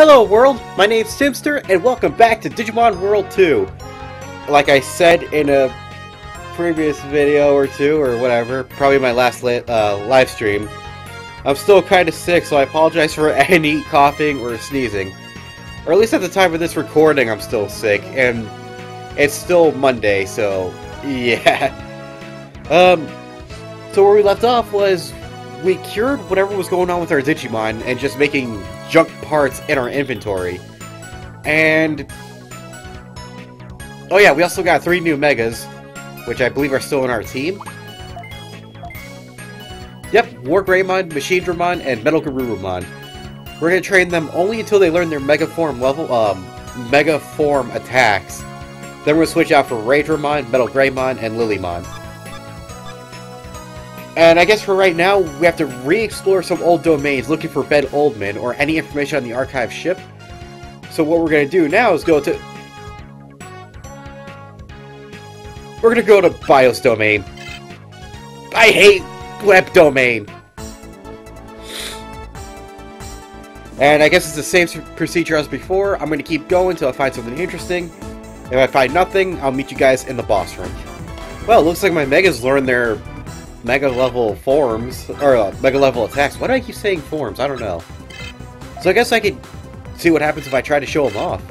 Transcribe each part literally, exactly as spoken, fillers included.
Hello world, my name's Simster, and welcome back to Digimon World two. Like I said in a previous video or two, or whatever, probably my last li uh, live stream, I'm still kinda sick, so I apologize for any coughing or sneezing. Or at least at the time of this recording, I'm still sick, and it's still Monday, so yeah. Um, so where we left off was, we cured whatever was going on with our Digimon and just making junk parts in our inventory. And oh yeah, we also got three new Megas, which I believe are still in our team. Yep, WarGreymon, Machinedramon, and MetalGarurumon. We're gonna train them only until they learn their Mega Form level, um, Mega Form attacks. Then we're gonna switch out for Raidramon, MetalGreymon, and Lilymon. And I guess for right now, we have to re-explore some old domains looking for Ben Oldman or any information on the Archive ship. So what we're going to do now is go to... We're going to go to BIOS Domain. I hate Web Domain! And I guess it's the same procedure as before. I'm going to keep going until I find something interesting. If I find nothing, I'll meet you guys in the boss room. Well, it looks like my Megas learned their... Mega level forms, or uh, mega level attacks. Why do I keep saying forms? I don't know. So I guess I could see what happens if I try to show them off.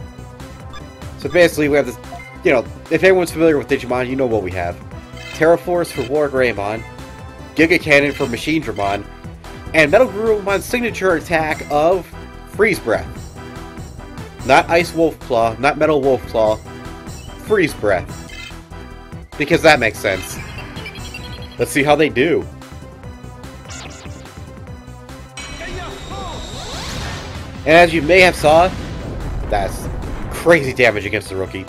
So basically we have this, you know, if anyone's familiar with Digimon, you know what we have. Terra Force for WarGreymon, Giga Cannon for Machinedramon, and MetalGarurumon's signature attack of Freeze Breath. Not Ice Wolf Claw, not Metal Wolf Claw, Freeze Breath. Because that makes sense. Let's see how they do. And as you may have saw, that's crazy damage against the rookie.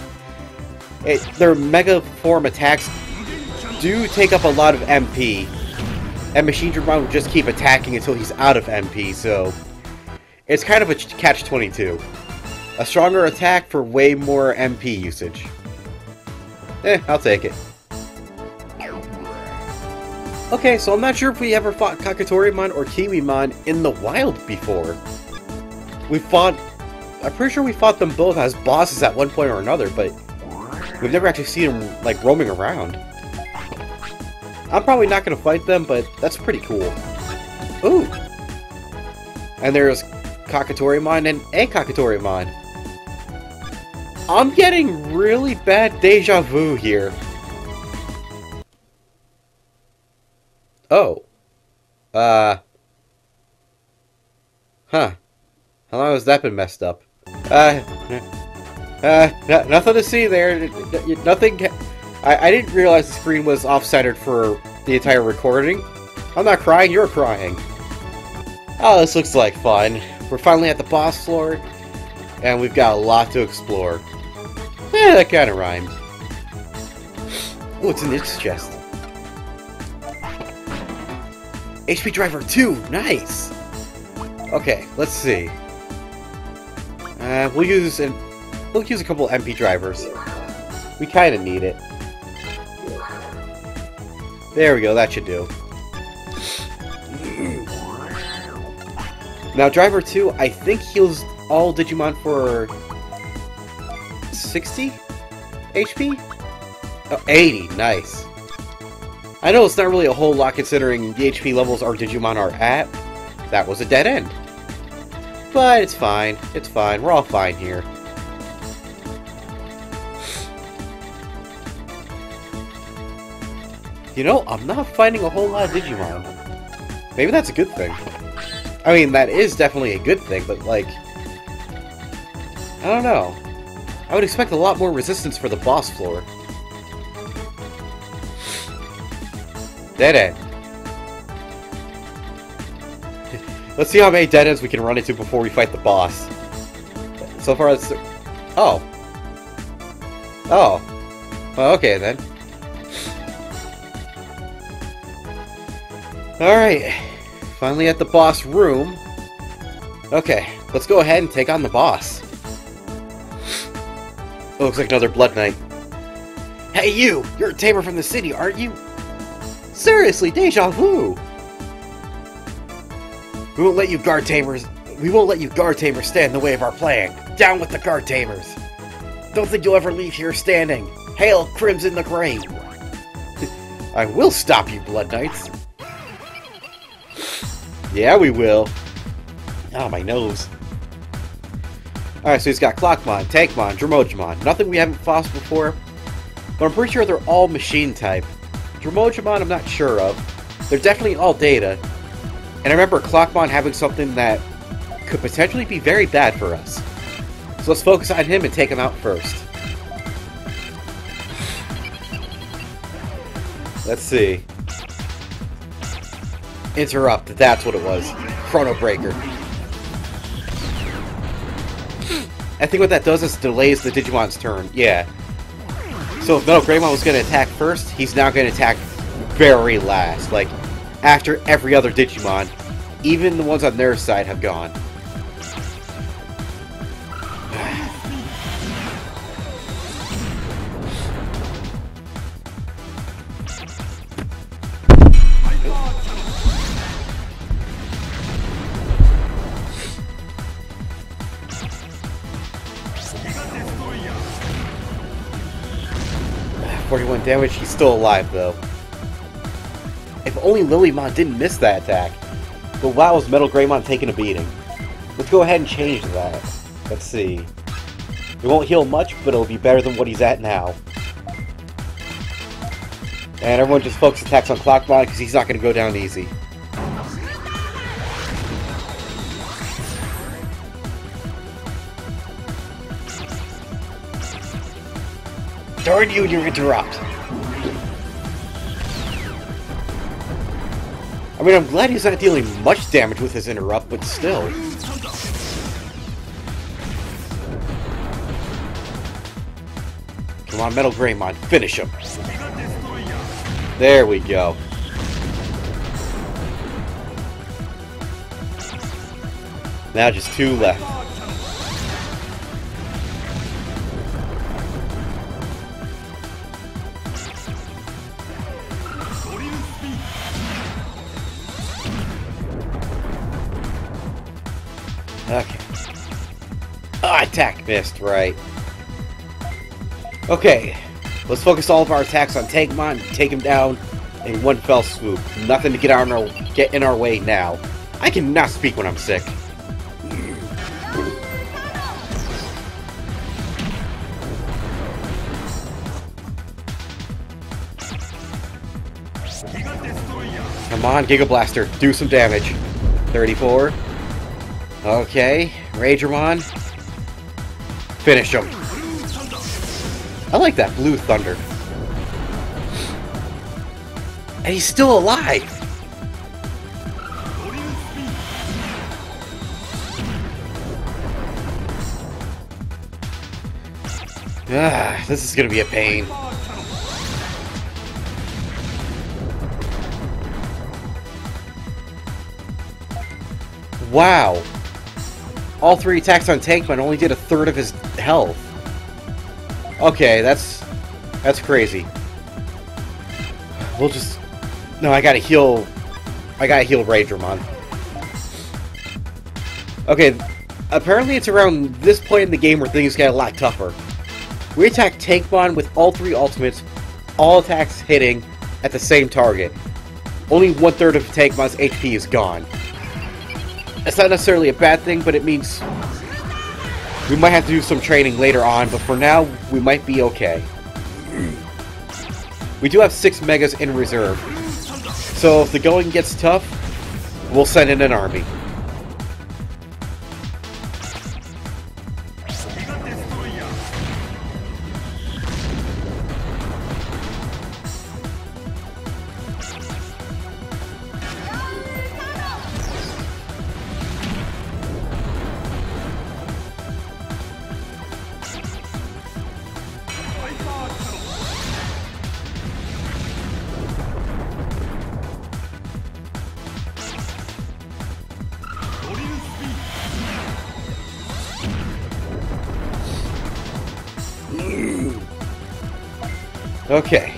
It, their Mega Form attacks do take up a lot of M P. And Machinedramon will just keep attacking until he's out of M P, so... It's kind of a catch twenty-two. A stronger attack for way more M P usage. Eh, I'll take it. Okay, so I'm not sure if we ever fought Kokatorimon or Kiwi-mon in the wild before. We fought... I'm pretty sure we fought them both as bosses at one point or another, but... we've never actually seen them, like, roaming around. I'm probably not gonna fight them, but that's pretty cool. Ooh! And there's Kokatorimon and a Kokatorimon. I'm getting really bad deja vu here. Oh. Uh. Huh. How long has that been messed up? Uh. Uh. Nothing to see there. Nothing. I, I didn't realize the screen was off-centered for the entire recording. I'm not crying, you're crying. Oh, this looks like fun. We're finally at the boss floor, and we've got a lot to explore. Eh, that kind of rhymed. Oh, it's an itch chest. H P Driver two! Nice! Okay, let's see. Uh, we'll use an... We'll use a couple of M P drivers. We kinda need it. There we go, that should do. Now, Driver two, I think heals all Digimon for... sixty? H P? Oh, eighty, nice. I know it's not really a whole lot considering the H P levels our Digimon are at. That was a dead end. But it's fine. It's fine. We're all fine here. You know, I'm not finding a whole lot of Digimon. Maybe that's a good thing. I mean, that is definitely a good thing, but like... I don't know. I would expect a lot more resistance for the boss floor. Dead end. Let's see how many dead ends we can run into before we fight the boss. So far, it's... Oh. Oh. Well, okay, then. Alright. Finally at the boss room. Okay, let's go ahead and take on the boss. Oh, looks like another Blood Knight. Hey, you! You're a tamer from the city, aren't you? Seriously, deja vu! We won't let you guard tamers We won't let you Guard Tamers stand in the way of our plan. Down with the Guard Tamers! Don't think you'll ever leave here standing. Hail Crimson the Great! I will stop you, Blood Knights. Yeah, we will. Ah, oh, my nose. Alright, so he's got Clockmon, Tankmon, Dramojmon. Nothing we haven't fought before. But I'm pretty sure they're all machine type. Dramonjamon I'm not sure of. They're definitely all data. And I remember Clockmon having something that could potentially be very bad for us. So let's focus on him and take him out first. Let's see. Interrupt, that's what it was. Chrono Breaker. I think what that does is delays the Digimon's turn. Yeah. So if MetalGreymon was going to attack first, he's now going to attack very last. Like, after every other Digimon, even the ones on their side have gone. forty-one damage, he's still alive though. If only Lilymon didn't miss that attack. But wow, is MetalGreymon taking a beating. Let's go ahead and change that. Let's see. It won't heal much, but it'll be better than what he's at now. And everyone just focus attacks on Clockmon because he's not going to go down easy. Darn you and your interrupt! I mean, I'm glad he's not dealing much damage with his interrupt, but still. Come on, MetalGreymon, finish him! There we go. Now just two left. Attack missed, right. Okay, let's focus all of our attacks on Tankmon, take him down in one fell swoop. Nothing to get, on our, get in our way now. I cannot speak when I'm sick. Come on, Giga Blaster, do some damage. thirty-four. Okay, Rageimon. Finish him. I like that blue thunder. And he's still alive. Ah, this is gonna be a pain. Wow. All three attacks on Tankmon only did a third of his health. Okay, that's... that's crazy. We'll just... No, I gotta heal... I gotta heal Raidramon. Okay, apparently it's around this point in the game where things get a lot tougher. We attack Tankmon with all three ultimates, all attacks hitting at the same target. Only one third of Tankmon's H P is gone. That's not necessarily a bad thing, but it means we might have to do some training later on, but for now, we might be okay. We do have six megas in reserve, so if the going gets tough, we'll send in an army. Okay,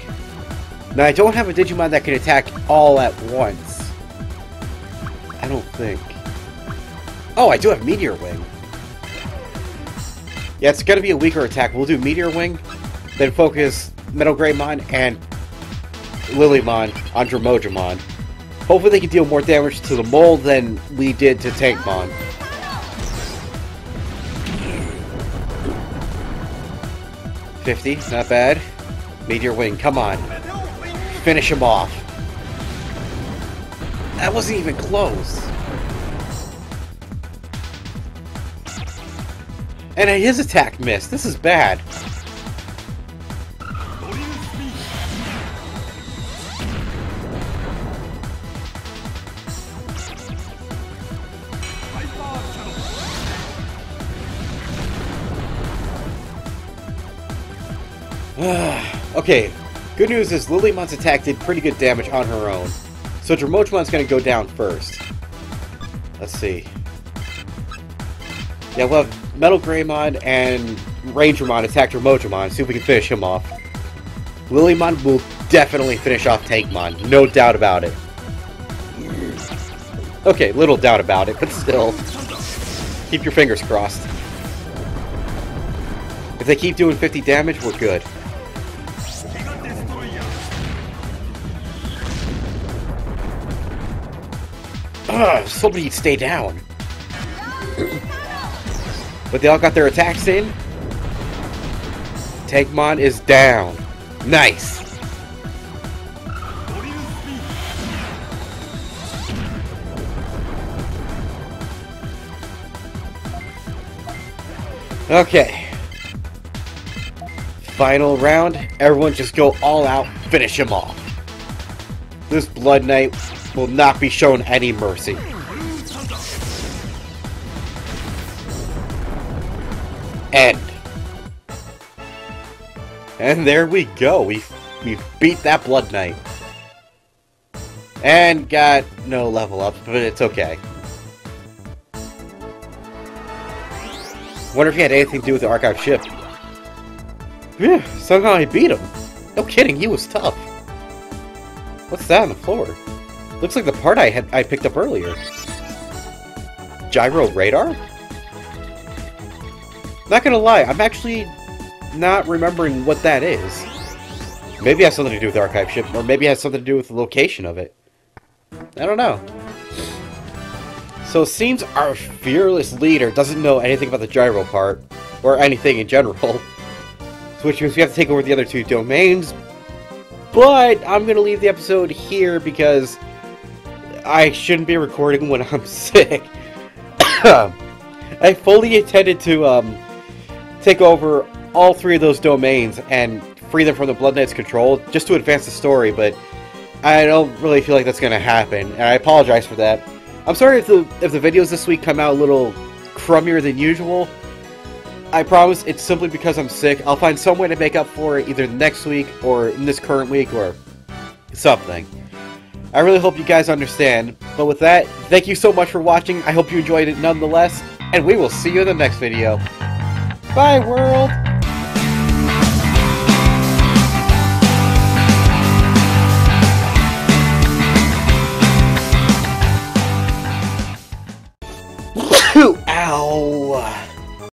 now I don't have a Digimon that can attack all at once. I don't think. Oh, I do have Meteor Wing. Yeah, it's going to be a weaker attack. We'll do Meteor Wing, then focus MetalGreymon and Lilymon on Dramonjamon. Hopefully they can deal more damage to the mole than we did to Tankmon. fifty, not bad. Meteor Wing, come on. Finish him off. That wasn't even close. And his attack missed. This is bad. Okay, good news is Lilymon's attack did pretty good damage on her own. So Dramochmon's gonna go down first. Let's see. Yeah, we'll have MetalGreymon and Rangermon attack Dramojmon, see if we can finish him off. Lilymon will definitely finish off Tankmon, no doubt about it. Okay, little doubt about it, but still. Keep your fingers crossed. If they keep doing fifty damage, we're good. Ugh, somebody stay down. But they all got their attacks in. Tankmon is down. Nice. Okay. Final round. Everyone just go all out. Finish him off. This Blood Knight will not be shown any mercy. End. And there we go. We we beat that Blood Knight. And got no level up, but it's okay. Wonder if he had anything to do with the Archive ship. Phew, somehow I beat him. No kidding, he was tough. What's that on the floor? Looks like the part I had I picked up earlier. Gyro radar? Not gonna lie, I'm actually not remembering what that is. Maybe it has something to do with the Archive ship, or maybe it has something to do with the location of it. I don't know. So it seems our fearless leader doesn't know anything about the gyro part, or anything in general. Which means we have to take over the other two domains. But I'm gonna leave the episode here because I shouldn't be recording when I'm sick. I fully intended to, um... take over all three of those domains and free them from the Blood Knight's control just to advance the story, but I don't really feel like that's going to happen, and I apologize for that. I'm sorry if the, if the videos this week come out a little crummier than usual. I promise it's simply because I'm sick. I'll find some way to make up for it either next week or in this current week or something. I really hope you guys understand, but with that, thank you so much for watching. I hope you enjoyed it nonetheless, and we will see you in the next video. Bye, world!